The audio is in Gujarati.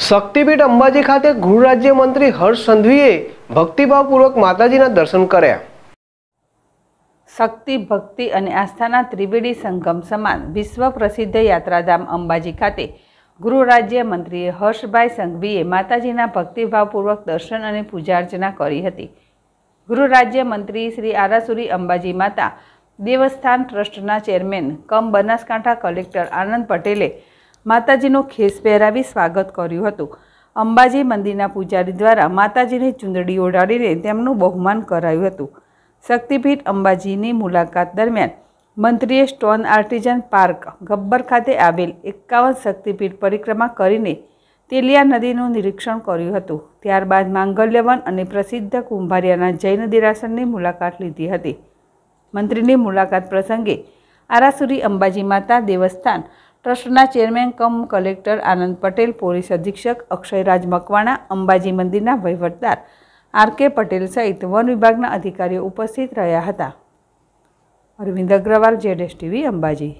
શક્તિપીઠ અંબાજી ખાતે ગૃહ રાજ્ય મંત્રી હર્ષ સંઘવીએ ભક્તિભાવપૂર્વક માતાજીના દર્શન કર્યા। શક્તિ ભક્તિ અને આસ્થાના ત્રિવેડી સંગમ સમાન વિશ્વ પ્રસિદ્ધ યાત્રાધામ અંબાજી ખાતે ગૃહ રાજ્ય મંત્રીએ હર્ષભાઈ સંઘવીએ માતાજીના ભક્તિભાવપૂર્વક દર્શન અને પૂજા અર્ચના કરી હતી। ગૃહ રાજ્ય મંત્રી શ્રી આરાસુરી અંબાજી માતા દેવસ્થાન ટ્રસ્ટના chairman cum Banaskantha collector Anand પટેલે માતાજીનો ખેસ પહેરાવી સ્વાગત કર્યું હતું। અંબાજી મંદિરના પૂજારી દ્વારા માતાજીને ચુંદડી ઓઢાડીને તેમનું બહુમાન કરાયું હતું। શક્તિપીઠ અંબાજીની મુલાકાત દરમિયાન મંત્રીએ સ્ટોન આર્ટિઝન પાર્ક ગબ્બર ખાતે આવેલ 51 શક્તિપીઠ પરિક્રમા કરીને તેલિયા નદીનું નિરીક્ષણ કર્યું હતું। ત્યારબાદ માંગલ્યવન અને પ્રસિદ્ધ કુંભારિયાના જૈન દેરાસરની મુલાકાત લીધી હતી। મંત્રીની મુલાકાત પ્રસંગે આરાસુરી અંબાજી માતા દેવસ્થાન ट्रस्टना chairman cum collector Anand Patel, police अधीक्षक अक्षयराज मकवाना, अंबाजी मंदिरना वहीवटदार आर के पटेल सहित वन विभागना अधिकारी उपस्थित रह्या हता। Arvind Agrawal, Z S TV, Ambaji.